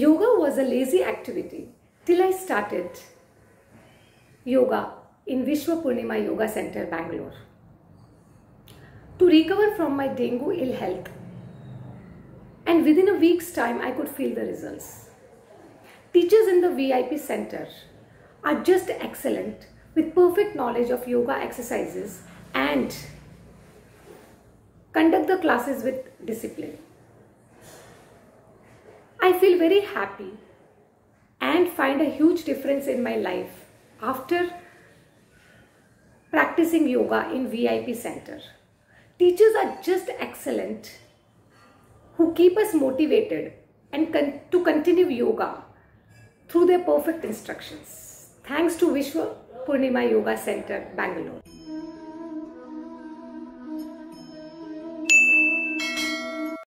Yoga was a lazy activity till I started yoga in Vishwa Poornima Yoga Centre, Bangalore. To recover from my dengue ill health, and within a week's time I could feel the results. Teachers in the VIP Centre are just excellent with perfect knowledge of yoga exercises and conduct the classes with discipline. I feel very happy and find a huge difference in my life after practicing yoga in VIP Centre. Teachers are just excellent who keep us motivated and to continue yoga through their perfect instructions. Thanks to Vishwa Poornima Yoga Centre, Bangalore.